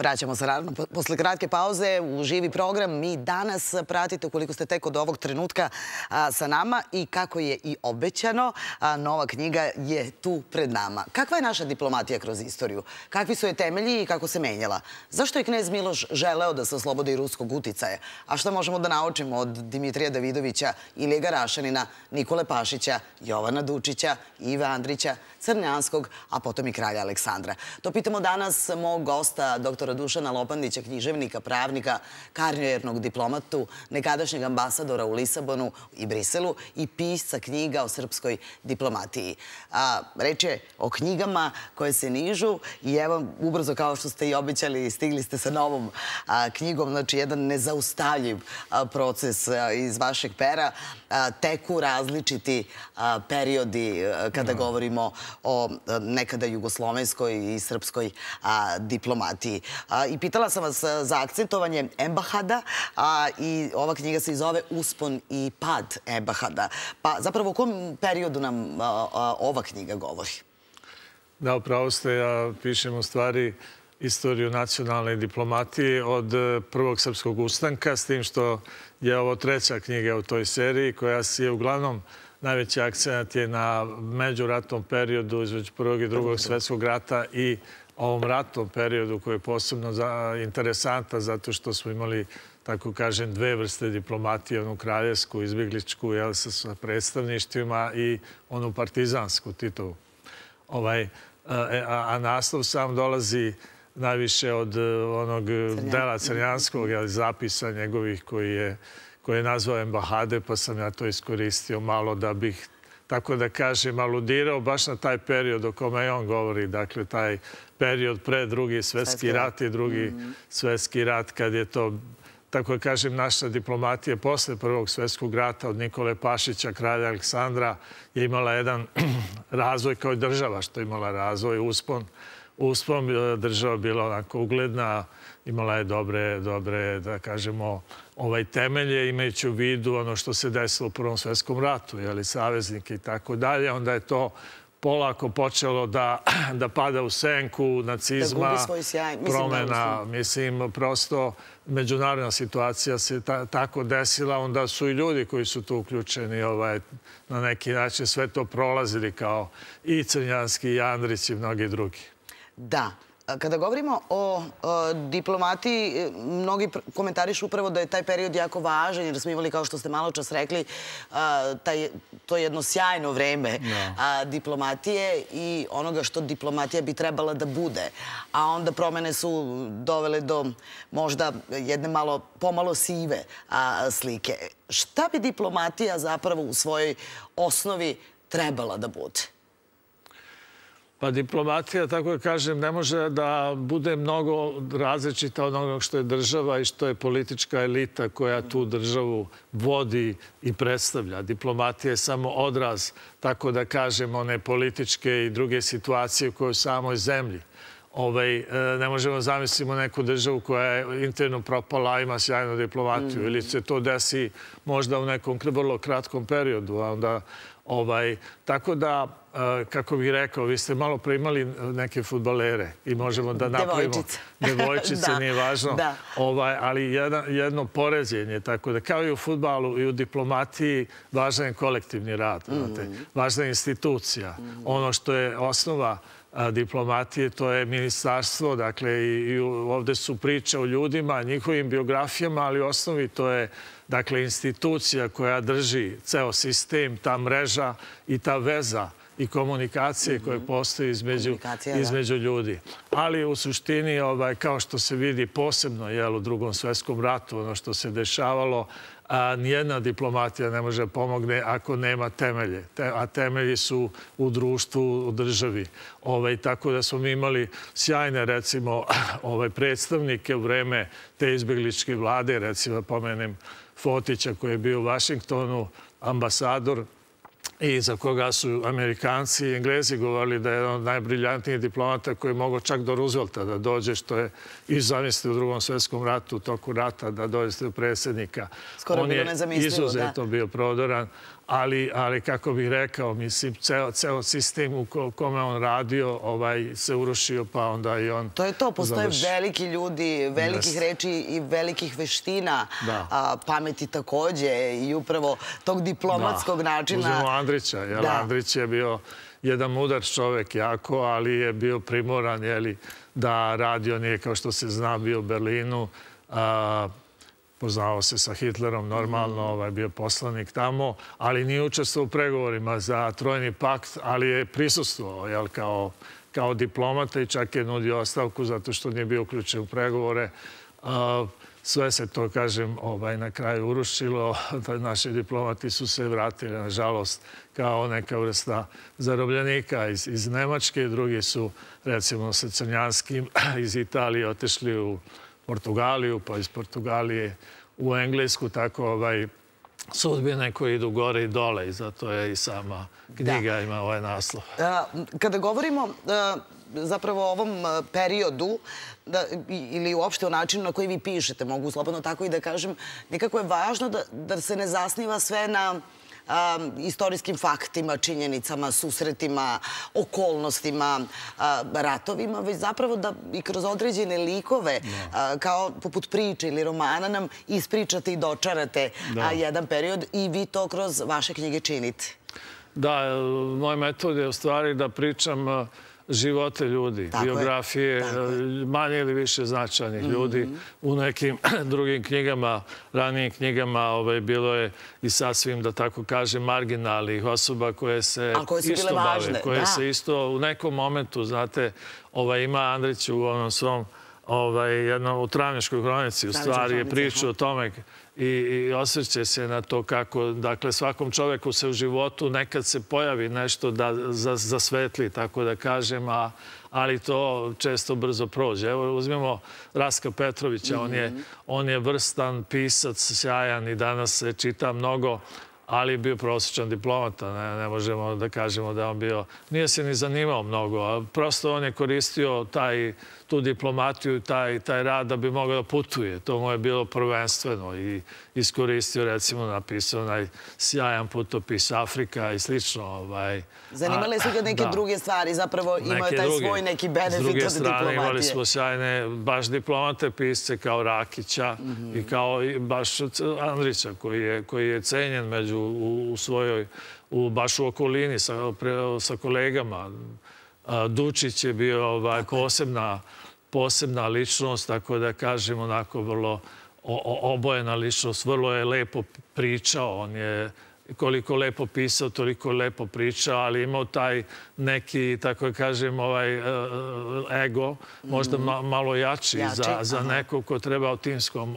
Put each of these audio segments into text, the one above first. Vraćamo se naravno posle kratke pauze u živi program. Mi danas pratite, ukoliko ste tek od ovog trenutka sa nama, i kako je i obećano, nova knjiga je tu pred nama. Kakva je naša diplomatija kroz istoriju? Kakvi su je temelji i kako se menjala? Zašto je knez Miloš želeo da se oslobodi ruskog uticaja? A što možemo da naučimo od Dimitrija Davidovića, Ilije Garašanina, Nikole Pašića, Jovana Dučića, Ive Andrića, Crnjanskog, a potom i kralja Aleksandra? To pitamo danas mog gosta, doktora Dušana Lopandića, književnika, pravnika, karijernog diplomatu, nekadašnjeg ambasadora u Lisabonu i Briselu i pisca knjiga o srpskoj diplomatiji. Reč je o knjigama koje se nižu i evo, ubrzo, kao što ste i obećali, stigli ste sa novom knjigom, znači jedan nezaustavljiv proces iz vašeg pera. Teku različiti periodi kada govorimo o nekada jugoslovenskoj i srpskoj diplomatiji. I pitala sam vas za akcentovanje Embahada i ova knjiga se zove Uspon i pad Embahada. Pa zapravo o kom periodu nam ova knjiga govori? Da, upravo ste, ja pišem u stvari istoriju nacionalne diplomatije od Prvog srpskog ustanka, s tim što je ovo treća knjiga u toj seriji, koja je uglavnom najveći akcent je na međuratnom periodu između Prvog i Drugog svetskog rata i ovom ratnom periodu, koji je posebno interesantan zato što smo imali, tako kažem, dve vrste diplomatije, onu kraljevsku, izbjegličku, sa predstavništvima, i onu partizansku, Titovu. A naslov sam dolazi najviše od onog dela crnjanskog zapisa njegovih koji je nazvao Embahade, pa sam ja to iskoristio malo da bih, tako da kažem, aludirao baš na taj period o kome i on govori. Dakle, taj period pre Drugi svetski rat i Drugi svetski rat, kad je to, tako da kažem, naša diplomatija posle Prvog svetskog rata od Nikole Pašića, kralja Aleksandra, je imala jedan razvoj kao država, što je imala razvoj, uspon. Uspon, država bila onako ugledna, imala je dobre, da kažemo, temelje, imajući u vidu ono što se desilo u Prvom svetskom ratu, saveznike i tako dalje. Onda je to polako počelo da pada u senku nacizma, promena. Mislim, prosto međunarodna situacija se tako desila, onda su i ljudi koji su tu uključeni na neki način sve to prolazili, kao i Crnjanski, i Andrić i mnogi drugi. Da. Kada govorimo o diplomatiji, mnogi komentarišu upravo da je taj period jako važan, jer smo imali, kao što ste malo čas rekli, to je jedno sjajno vreme diplomatije i onoga što diplomatija bi trebala da bude. A onda promene su dovele do možda jedne malo pomalo sive slike. Šta bi diplomatija zapravo u svojoj osnovi trebala da bude? Pa diplomatija, tako da kažem, ne može da bude mnogo različita od onog što je država i što je politička elita koja tu državu vodi i predstavlja. Diplomatija je samo odraz, tako da kažem, one političke i druge situacije u kojoj samoj zemlji. Ne možemo zamislimo neku državu koja je interno propala, ima sjajnu diplomatiju, ili se to desi možda u nekom vrlo kratkom periodu. Tako da, kako bih rekao, vi ste malo pre imali neke fudbalere i možemo da napravimo... Devojčice, nije važno. Ali jedno poređenje, tako da, kao i u fudbalu i u diplomatiji, važan je kolektivni rad, važna je institucija. Ono što je osnova diplomatije, to je ministarstvo, dakle, i ovde su priče o ljudima, njihovim biografijama, ali u osnovi to je, dakle, institucija koja drži ceo sistem, ta mreža i ta veza i komunikacije koje postoje između ljudi. Ali u suštini, kao što se vidi posebno u Drugom svetskom ratu, ono što se dešavalo, nijedna diplomatija ne može pomogne ako nema temelje. A temelji su u društvu, u državi. Tako da smo mi imali sjajne, recimo, predstavnike u vreme te izbjegličke vlade. Recimo, pomenem Fotića, koji je bio u Vašingtonu ambasador i za koga su Amerikanci i Englezi govorili da je jedan od najbriljantnijih diplomata, koji je mogao čak do Roosevelta da dođe, što je i zamislio u Drugom svetskom ratu, u toku rata, da dođe do predsjednika. Skoro bilo nezamislivo, da. On je izuzetno bio prodoran. ali kako bih rekao, mislim, ceo sistem u kome on radio se urušio, pa onda i on... To je to, postoje veliki ljudi, velikih reči i velikih veština, pameti takođe i upravo tog diplomatskog načina. Uzmemo Andrića, jer Andrić je bio jedan mudar čovek jako, ali je bio primoran da radio, nije kao što se zna, bio u Berlinu, poznao se sa Hitlerom, normalno, bio poslanik tamo, ali nije učestvovao u pregovorima za trojni pakt, ali je prisustvovao kao diplomata i čak je nudio ostavku zato što nije bio uključen u pregovore. Sve se to, kažem, na kraju urušilo. Naši diplomati su se vratili, nažalost, kao neka vrsta zarobljenika iz Nemačke. Drugi su, recimo, sa Crnjanskim iz Italije otešli u Portugaliju, pa iz Portugalije u Englesku, tako sudbine koje idu gore i dole i zato je i sama knjiga ima ovaj naslov. Kada govorimo zapravo o ovom periodu ili uopšte o načinu na koji vi pišete, mogu slobodno tako i da kažem, nekako je važno da se ne zasniva sve na istorijskim faktima, činjenicama, susretima, okolnostima, ratovima, već zapravo da i kroz određene likove, kao poput priče ili romana, nam ispričate i dočarate jedan period i vi to kroz vaše knjige činite. Da, moj metod je u stvari da pričam živote ljudi, biografije, manje ili više značajnih ljudi. U nekim drugim knjigama, ranijim knjigama, bilo je i sasvim, da tako kažem, marginalnih osoba koje se isto bave, koje se isto u nekom momentu, znate, ima Andrić u onom svom, u Travničkoj hronici, u stvari je priča o tome i osvrće se na to kako, dakle, svakom čoveku se u životu nekad se pojavi nešto da zasvetli, tako da kažem, ali to često brzo prođe. Evo, uzmemo Rastka Petrovića, on je vrstan pisac, sjajan i danas se čita mnogo, ali je bio prosječan diplomata, ne možemo da kažemo da je on bio... Nije se ni zanimao mnogo, prosto on je koristio tu diplomatiju i taj rad da bi mogao da putuje. To mu je bilo prvenstveno i iskoristio, recimo, napisao sjajan putopis Afrika i slično. Zanimale su ga neke druge stvari, zapravo imaju taj svoj neki benefit od diplomatije. S druge strane imali smo sjajne baš diplomate pisce kao Rakića i kao baš Andrića koji je cenjen među u svojoj, baš u okolini sa kolegama. Dučić je bio posebna ličnost, tako da kažem, onako vrlo obojena ličnost. Vrlo je lepo pričao, on je koliko lepo pisao, toliko lepo pričao, ali imao taj neki, tako da kažem, ego, možda malo jači za nekog ko treba u timskom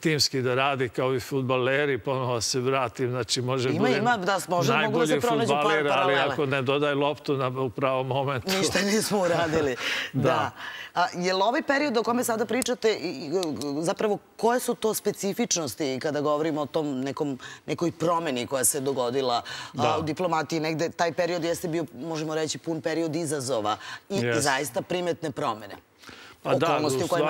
timski da radi kao i futbaleri, ponovo se vratim, znači može budem najbolji futbaler, ali ako ne dodaj loptu u pravom momentu. Ništa nismo uradili. Da. Je li ovaj period o kome sada pričate, zapravo koje su to specifičnosti kada govorimo o tom nekoj promeni koja se dogodila u diplomatiji? Negde taj period jeste bio, možemo reći, pun period izazova i zaista primetne promene. Pa da, u stvari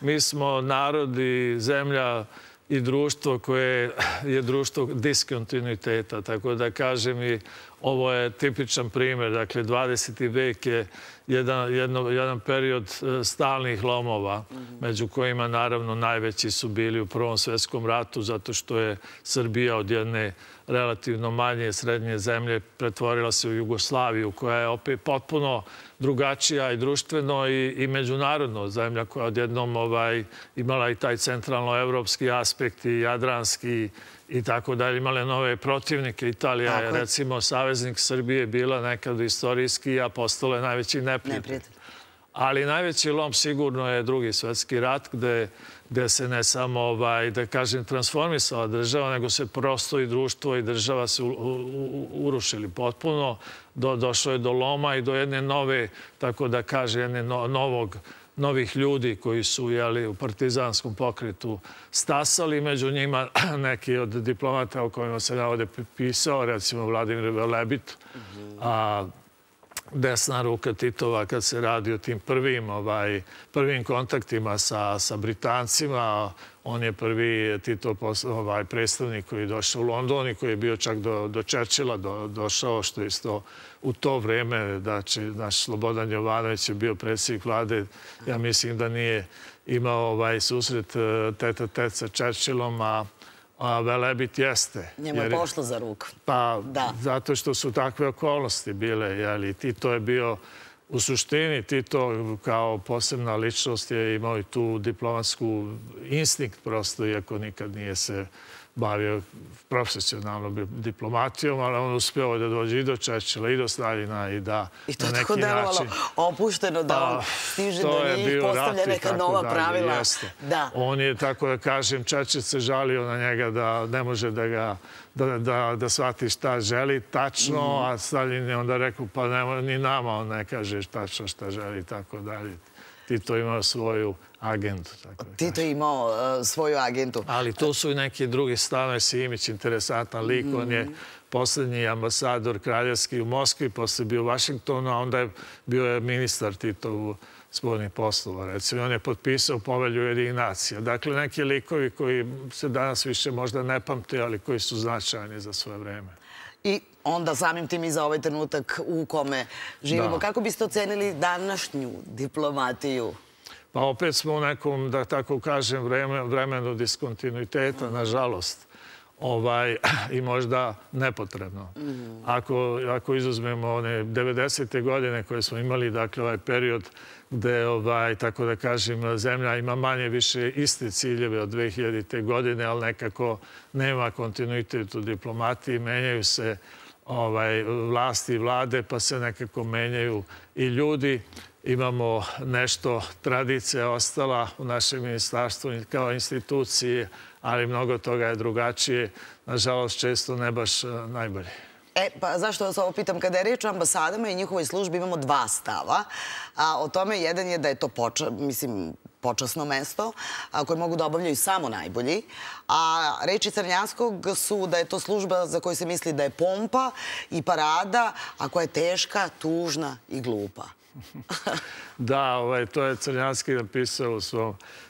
mi smo narod i zemlja i društvo koje je društvo diskontinuiteta. Tako da kažem i ovo je tipičan primjer. Dakle, 20. vek je jedan period stalnih lomova, među kojima naravno najveći su bili u Prvom svjetskom ratu, zato što je Srbija od jedne relativno manje srednje zemlje pretvorila se u Jugoslaviju, koja je opet potpuno drugačija i društveno i međunarodno zemlja, koja odjednom imala i taj centralno-evropski aspekt i jadranski i tako dalje. Imale nove protivnike. Italija je, recimo, saveznik Srbije bila nekad istorijski, a postala je najveći neprijatelj. Ali najveći lom sigurno je Drugi svjetski rat, gde se ne samo, da kažem, transformisala država, nego se prosto i društvo i država se urušili potpuno. Došlo je do loma i do jedne nove, tako da kaže, jedne novih ljudi koji su u partizanskom pokretu stasali. Među njima neki od diplomata o kojima se navode pisao, recimo Vladimir Velebit, desna ruka Titova kad se radi o tim prvim kontaktima sa Britancima. On je prvi Titov predstavnik koji je došao u London i koji je bio čak do Čerčila došao, što isto u to vreme. Znači, naš Slobodan Jovanović je bio predsjednik vlade. Ja mislim da nije imao susret tet-a-tet sa Čerčilom, a Velebit jeste. Njemu je pošlo za ruku. Pa, zato što su takve okolnosti bile. Tito je bio, u suštini, Tito kao posebna ličnost je imao i tu diplomatsku instinkt prosto, iako nikad nije se bavio profesionalno diplomatijom, ali on uspeo da dođe i do Čerčila, i do Staljina, i da na neki način... I to tako delovalo opušteno, da on stiže do njih, postavlja neka nova pravila. On je, tako da kažem, Čerčil se žalio na njega da ne može da shvati šta želi tačno, a Staljin je onda rekao, pa ni nama on ne kaže tačno šta želi i tako dalje. Tito imao svoju agendu. Tito imao svoju agendu. Ali tu su i neki drugi. Stanoje Simić, interesantan lik. On je poslednji ambasador kraljevski u Moskvi, posle bio u Vašingtonu, a onda je bio ministar Titovu spoljnih poslova. Recimo, on je potpisao povelju UN-a. Dakle, neki likovi koji se danas više možda ne pamte, ali koji su značajni za svoje vreme. I onda samim tim i za ovaj trenutak u kome živimo. Kako biste ocenili današnju diplomatiju? Pa opet smo u nekom, da tako kažem, vremenu diskontinuiteta, nažalost. I možda nepotrebno. Ako izuzmemo one 90. godine koje smo imali, dakle ovaj period gde, tako da kažem, zemlja ima manje više iste ciljeve od 2000. godine, ali nekako nema kontinuitet u diplomatiji, menjaju se vlasti i vlade, pa se nekako menjaju i ljudi. Imamo nešto, tradicija ostala u našem ministarstvu kao instituciji, ali mnogo toga je drugačije. Nažalost, često ne baš najbolje. E, pa zašto vas ovo pitam? Kada je reč o ambasadama i njihovoj službi, imamo dva stava. O tome jedan je da je to počasno mesto koje mogu da obavljaju samo najbolji. A reči Crnjanskog su da je to služba za koju se misli da je pompa i parada, a koja je teška, tužna i glupa. Da, to je Crnjanski napisao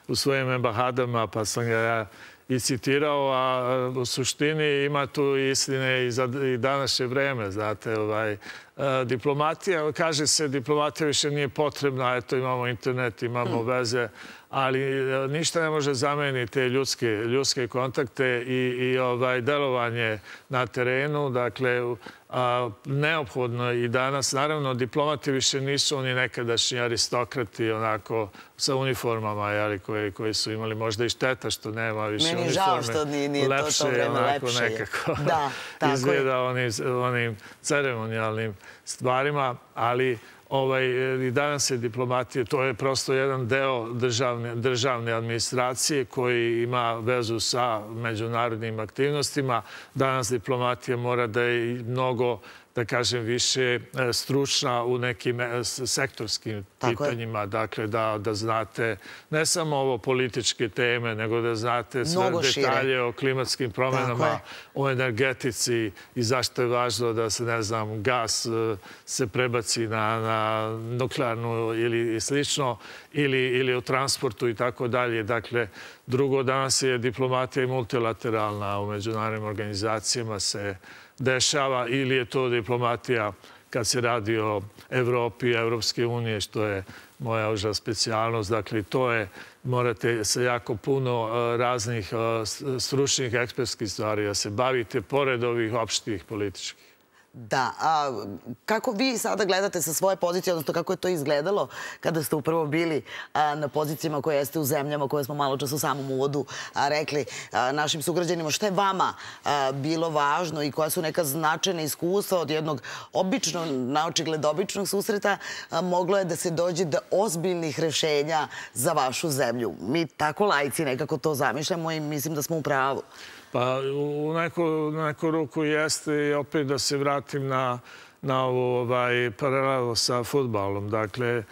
u svojim Embahadama, pa sam ga ja i citirao, a u suštini ima tu istine i za današnje vreme, znate. Diplomatija, kaže se, diplomatija više nije potrebna, eto imamo internet, imamo veze, ali ništa ne može zameniti ljudske kontakte i delovanje na terenu. Dakle, neophodno je i danas. Naravno, diplomati više nisu oni nekadašnji aristokrati onako sa uniformama koji su imali, možda i šteta što nema više uniforme. Meni žao što nije to vreme, lepše je. Izgleda onim ceremonijalnim stvarima, ali i danas je diplomatija, to je prosto jedan deo državne administracije koji ima vezu sa međunarodnim aktivnostima. Danas diplomatija mora da je mnogo, da kažem, više stručna u nekim sektorskim pitanjima. Dakle, da znate ne samo ovo političke teme, nego da znate sve detalje o klimatskim promenama, o energetici i zašto je važno da se, ne znam, gas se prebaci na nuklearnu ili slično, ili o transportu i tako dalje. Dakle, drugo, danas je diplomatija i multilateralna, u međunarodnim organizacijama se dešava, ili je to diplomatija kad se radi o Evropi i Evropske unije, što je moja uža specijalnost. Dakle, to je, morate se jako puno raznih stručnih, ekspertskih stvari da se bavite, pored ovih opštih političkih. Da. Kako vi sada gledate sa svoje pozicije, odnosno kako je to izgledalo kada ste upravo bili na pozicijama koje jeste u zemljama koje smo malo čas u samom uvodu rekli našim sugrađanima? Šta je vama bilo važno i koja su neka značajna iskustva od jednog običnog, naočigled običnog susreta moglo je da se dođe do ozbiljnih rešenja za vašu zemlju? Mi tako laici nekako to zamišljamo i mislim da smo u pravu. Pa u neku ruku jeste, i opet da se vratim na ovo paralelo sa fudbalom. Dakle,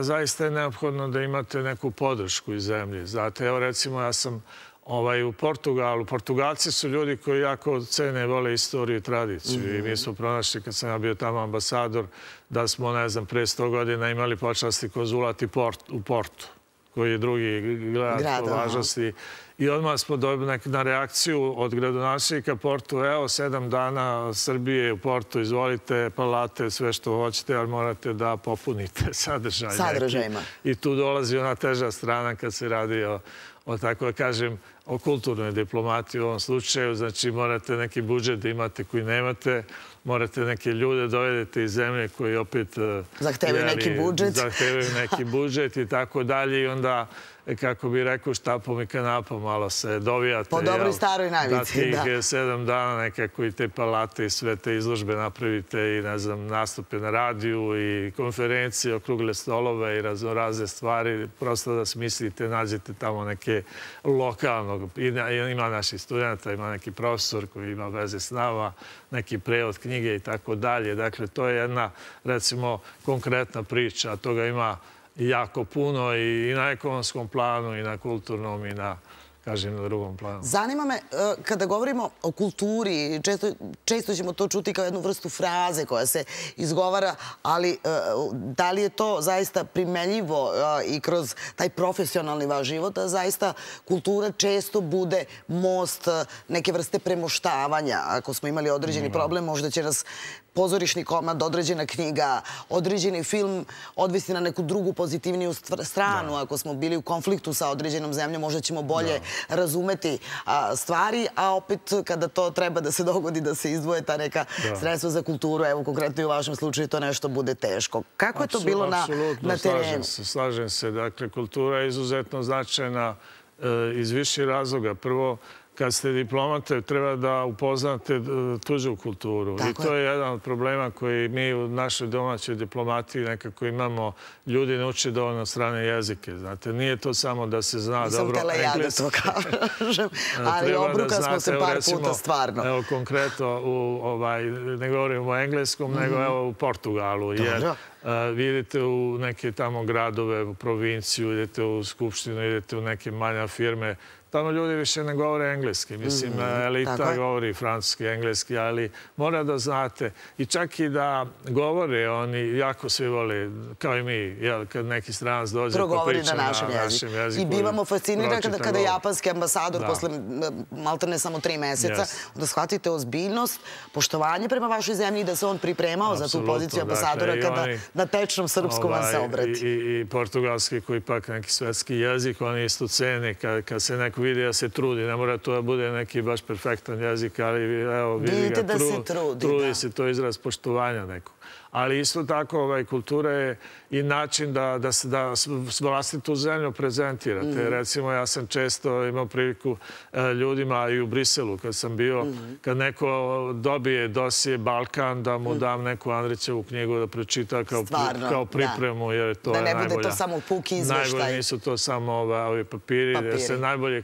zaista je neophodno da imate neku podršku iz zemlje. Znate, evo recimo ja sam u Portugalu. Portugalci su ljudi koji jako cene, vole istoriju i tradiciju. I mi smo pronašli, kad sam ja bio tamo ambasador, da smo, ne znam, pre 100 godina imali počasti konzulat u Portu, koji je drugi grad po važnosti. I odmah smo dobili na reakciju od gradonačelnika Portu, evo, 7 dana Srbije u Portu, izvolite, palate, sve što hoćete, ali morate da popunite sadržajima. I tu dolazi ona teža strana kad se radi o, tako da kažem, o kulturnoj diplomatiji u ovom slučaju. Znači, morate neki budžet da imate koji nemate, morate neke ljude dovedete iz zemlje koji opet zahtevaju neki budžet i tako dalje. I onda, kako bi rekao, štapom i kanapom malo se dovijate. Po dobroj staroj navici, da. Da tih 7 dana nekako i te palate i sve te izložbe napravite i, ne znam, nastupe na radiju i konferencije, okrugle stolove i razne stvari. Prosto da smislite, nađete tamo neke lokalnog. Ima naših studenta, ima neki profesor koji ima veze s nama, neki prevod knjige i tako dalje. Dakle, to je jedna, recimo, konkretna priča, a toga ima jako puno i na ekonomskom planu, i na kulturnom, i na, kažem, na drugom planu. Zanima me, kada govorimo o kulturi, često ćemo to čuti kao jednu vrstu fraze koja se izgovara, ali da li je to zaista primenljivo i kroz taj profesionalni vaš život, da zaista kultura često bude most neke vrste premoštavanja. Ako smo imali određeni problem, možda će nas pozorišni komad, određena knjiga, određeni film odvesti na neku drugu pozitivniju stranu. Ako smo bili u konfliktu sa određenom zemljom, možda ćemo bolje razumeti stvari, a opet kada to treba da se dogodi, da se izdvoje ta neka sredstva za kulturu, evo konkretno i u vašem slučaju to nešto bude teško. Kako je to bilo na terenu? Apsolutno, slažem se. Dakle, kultura je izuzetno značajna iz više razloga. Prvo, kad ste diplomate, treba da upoznate tuđu kulturu. I to je jedan od problema koji mi u našoj domaćoj diplomatiji nekako imamo. Ljudi ne uče dovoljno strane jezike. Znate, nije to samo da se zna dobro engleski. Nisam htela ja da to kažem, ali obruka smo se par puta stvarno. Evo, konkretno, ne govorimo o engleskom, nego evo u Portugalu. Dobro. Vi idete u neke tamo gradove, u provinciju, idete u skupštinu, idete u neke manje firme. Tamo ljudi više ne govore engleski. Mislim, elita govori francuski, engleski, ali mora da znate. I čak i da govore, oni jako svi vole, kao i mi, kad neki stranac dođe pa priča na našem jeziku. I bivamo fascinirani kada je japanski ambasador posle maltene samo 3 meseca, da shvatite ozbiljnost, poštovanje prema vašoj zemlji i da se on pripremao za tu poziciju ambasadora kada na tečnom srpskom vam se obrati. I portugalski, koji pak neki svetski jezik, oni isto cene kad se neko vidi da se trudi. Ne mora to da bude neki baš perfektan jezik, ali evo, vidi ga, trudi se, to je izraz poštovanja nekog. Ali isto tako, kultura je i način da vlastitu zemlju prezentirate. Recimo, ja sam često imao priliku ljudima i u Briselu kad sam bio, kad neko dobije dosije Balkan, da mu dam neku Andrićevu knjigu da pročita kao pripremu, jer to je najbolja. Da ne bude to samo puki izveštaj. Najbolje nisu to samo ovi papiri, jer se najbolje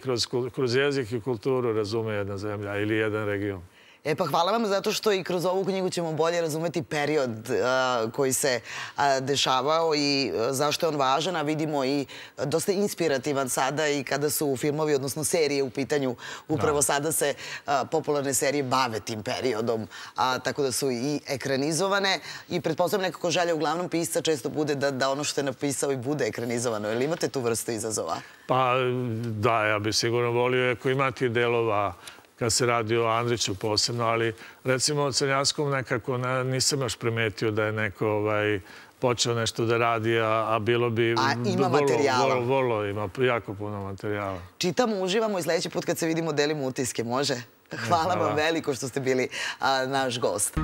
kroz jezik i kulturu razume jedna zemlja ili jedan region. E pa hvala vam, zato što i kroz ovu knjigu ćemo bolje razumeti period koji se dešavao i zašto je on važan, a vidimo i dosta inspirativan sada i kada su filmovi, odnosno serije u pitanju, upravo sada se popularne serije bave tim periodom, tako da su i ekranizovane i pretpostavljam nekako želja uglavnom pisca često bude da ono što je napisao i bude ekranizovano. Jel imate tu vrstu izazova? Pa da, ja bih sigurno volio ako imati delova kad se radi o Andriću posebno, ali recimo o Crnjanskom nekako nisam još primetio da je neko počeo nešto da radi, a bilo bi... A ima materijala. Volo ima, jako puno materijala. Čitamo, uživamo i sljedeći put kad se vidimo delimo utiske, može? Hvala vam veliko što ste bili naš gost.